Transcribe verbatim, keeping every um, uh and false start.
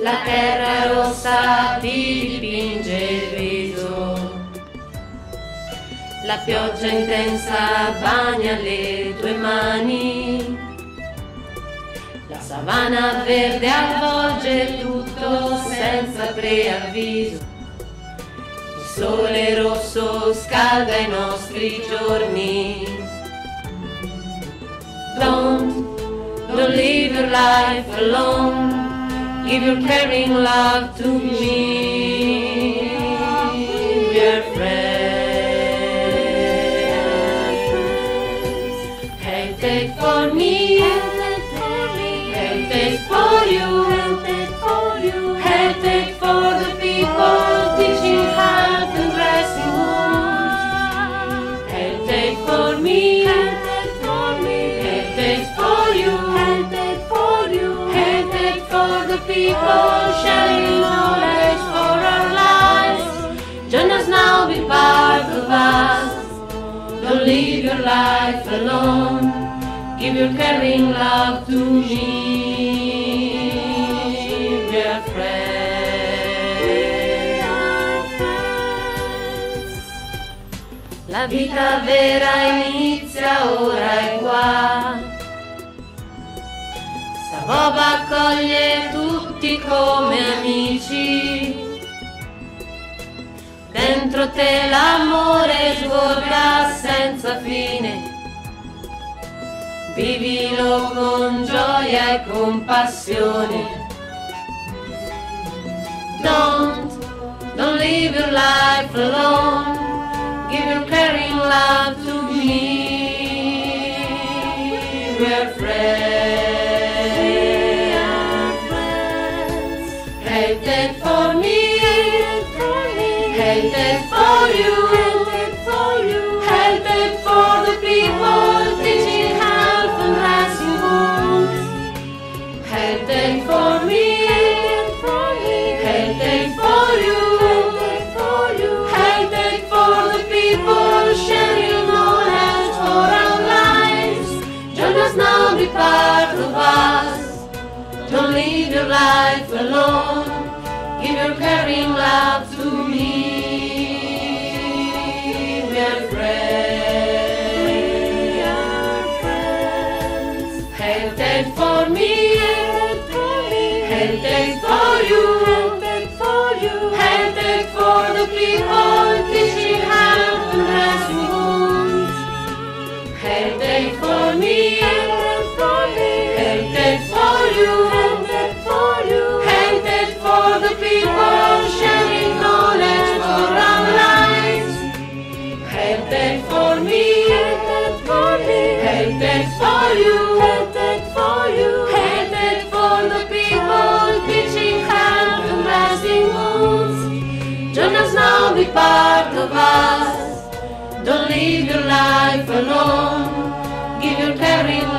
la terra rossa ti dipinge il viso. La pioggia intensa bagna le tue mani, la savana verde avvolge tutto senza preavviso. Il sole rosso scalda I nostri giorni. Don't, don't leave your life alone. Give your caring love to me, dear friends. Heritage for me, heritage for you, heritage for the people teaching health and dressing wounds. Heritage for me, heritage for you. People sharing knowledge for our lives. Join us now, be part of us. Don't leave your life alone. Give your caring love to me, dear friends. La vita vera inizia ora e qua. Savoba accoglie tutti come amici, dentro te l'amore sgorga senza fine, vivilo con gioia e con passione. Don't, don't leave your life alone, give your caring love to me, we're friends. Heritage for me, heritage for you, heritage for the people teaching health and dressing wounds. Heritage for me, heritage for you, heritage for the people sharing knowledge for our lives. Join us now, be part of us. Don't leave your life alone. Give your caring love to me, we are friends. Heritage for me, heritage for you, heritage for the people teaching health and dressing wounds. Heritage for me, heritage for you, the people sharing knowledge for our lives. Heritage for me, heritage for you, heritage for the people teaching health and dressing wounds. Join us now, be part of us. Don't leave your life alone. Give your caring